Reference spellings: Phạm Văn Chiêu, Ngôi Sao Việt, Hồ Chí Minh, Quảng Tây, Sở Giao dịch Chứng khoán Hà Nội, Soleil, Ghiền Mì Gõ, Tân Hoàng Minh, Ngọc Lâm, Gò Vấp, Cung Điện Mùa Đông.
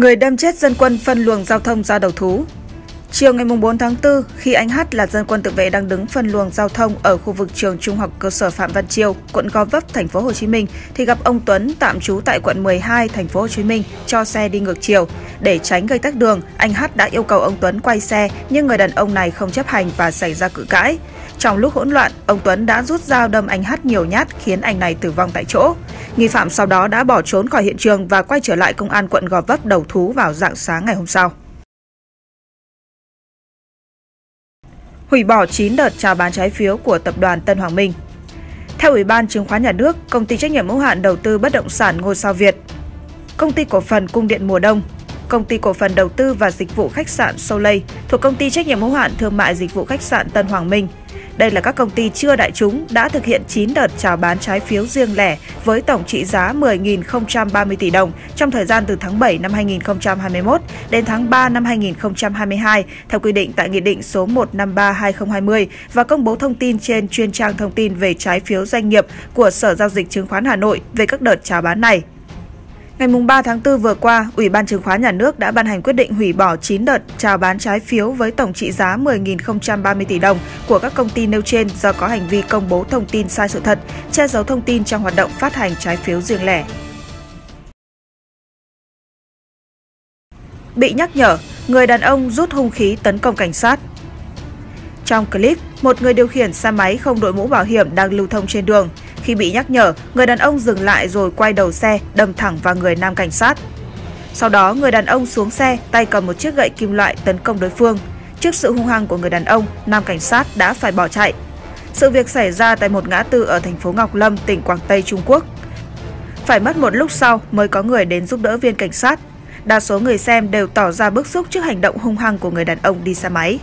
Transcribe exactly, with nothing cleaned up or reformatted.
Người đâm chết dân quân phân luồng giao thông ra đầu thú. Chiều ngày bốn tháng tư, khi anh Hát là dân quân tự vệ đang đứng phân luồng giao thông ở khu vực trường Trung học cơ sở Phạm Văn Chiêu, quận Gò Vấp, thành phố Hồ Chí Minh thì gặp ông Tuấn tạm trú tại quận mười hai, thành phố Hồ Chí Minh cho xe đi ngược chiều. Để tránh gây tắc đường, anh Hát đã yêu cầu ông Tuấn quay xe nhưng người đàn ông này không chấp hành và xảy ra cự cãi. Trong lúc hỗn loạn, ông Tuấn đã rút dao đâm anh Hát nhiều nhát khiến anh này tử vong tại chỗ. Nghi phạm sau đó đã bỏ trốn khỏi hiện trường và quay trở lại công an quận Gò Vấp đầu thú vào rạng sáng ngày hôm sau. Hủy bỏ chín đợt chào bán trái phiếu của tập đoàn Tân Hoàng Minh. Theo Ủy ban Chứng khoán Nhà nước, Công ty trách nhiệm hữu hạn đầu tư bất động sản Ngôi Sao Việt, Công ty cổ phần Cung điện Mùa Đông, Công ty cổ phần đầu tư và dịch vụ khách sạn Soleil thuộc Công ty trách nhiệm hữu hạn thương mại dịch vụ khách sạn Tân Hoàng Minh. Đây là các công ty chưa đại chúng đã thực hiện chín đợt chào bán trái phiếu riêng lẻ với tổng trị giá mười nghìn không trăm ba mươi tỷ đồng trong thời gian từ tháng bảy năm hai nghìn không trăm hai mươi mốt đến tháng ba năm hai nghìn không trăm hai mươi hai theo quy định tại Nghị định số một trăm năm mươi ba trên hai nghìn không trăm hai mươi và công bố thông tin trên chuyên trang thông tin về trái phiếu doanh nghiệp của Sở Giao dịch Chứng khoán Hà Nội về các đợt chào bán này. Ngày ba tháng tư vừa qua, Ủy ban Chứng khoán Nhà nước đã ban hành quyết định hủy bỏ chín đợt chào bán trái phiếu với tổng trị giá mười nghìn không trăm ba mươi tỷ đồng của các công ty nêu trên do có hành vi công bố thông tin sai sự thật, che giấu thông tin trong hoạt động phát hành trái phiếu riêng lẻ. Bị nhắc nhở, người đàn ông rút hung khí tấn công cảnh sát. Trong clip, một người điều khiển xe máy không đội mũ bảo hiểm đang lưu thông trên đường. Khi bị nhắc nhở, người đàn ông dừng lại rồi quay đầu xe, đâm thẳng vào người nam cảnh sát. Sau đó, người đàn ông xuống xe, tay cầm một chiếc gậy kim loại tấn công đối phương. Trước sự hung hăng của người đàn ông, nam cảnh sát đã phải bỏ chạy. Sự việc xảy ra tại một ngã tư ở thành phố Ngọc Lâm, tỉnh Quảng Tây, Trung Quốc. Phải mất một lúc sau mới có người đến giúp đỡ viên cảnh sát. Đa số người xem đều tỏ ra bức xúc trước hành động hung hăng của người đàn ông đi xe máy.